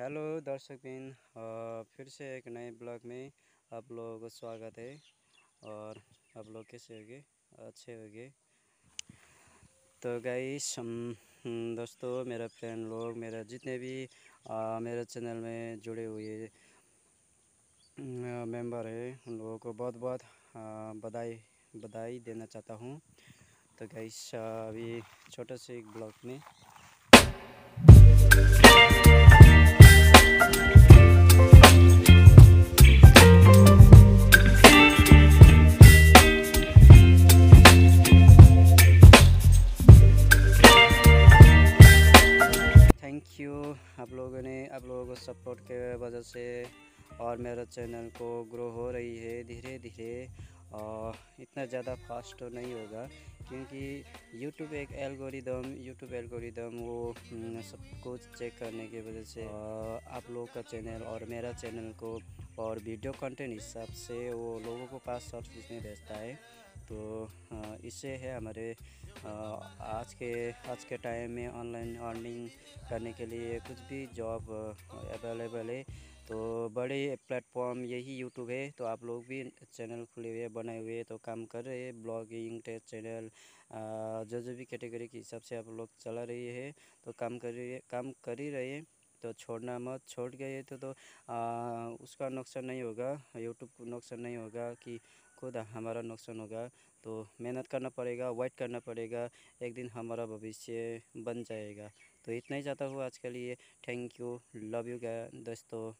Hello दर्शकबिन, फिर से एक नए ब्लॉग में आप लोगों को स्वागत है। और आप लोग कैसे होंगे? अच्छे होंगे। तो गाइस दोस्तों, मेरा फ्रेंड लोग, मेरा जितने भी मेरे चैनल में जुड़े हुए मेंबर हैं, उन लोगों को बहुत बहुत बधाई देना चाहता हूं। तो गाइस अभी छोटा से एक ब्लॉग में थैंक यू। आप लोगों को सपोर्ट के वजह से और मेरा चैनल को ग्रो हो रही है धीरे धीरे। इतना ज़्यादा फास्ट तो नहीं होगा क्योंकि YouTube एक एल्गोरिदम वो सब कुछ चेक करने की वजह से आप लोग का चैनल और मेरा चैनल को और वीडियो कंटेंट हिसाब से वो लोगों को पास सब चीज़ में भेजता है। तो इससे है हमारे आज के टाइम में ऑनलाइन अर्निंग करने के लिए कुछ भी जॉब अवेलेबल है। तो बड़े प्लेटफॉर्म यही यूट्यूब है। तो आप लोग भी चैनल खुले हुए बनाए हुए तो काम कर रहे हैं, ब्लॉगिंग, टेक चैनल, जो भी कैटेगरी के हिसाब से आप लोग चला रही है तो काम कर ही रहे हैं। तो छोड़ना मत, छोड़ गए तो उसका नुकसान नहीं होगा, यूट्यूब को नुकसान नहीं होगा कि खुद हमारा नुकसान होगा। तो मेहनत करना पड़ेगा, वेट करना पड़ेगा, एक दिन हमारा भविष्य बन जाएगा। तो इतना ही चाहता हूँ आज के लिए। थैंक यू, लव यू दोस्तों।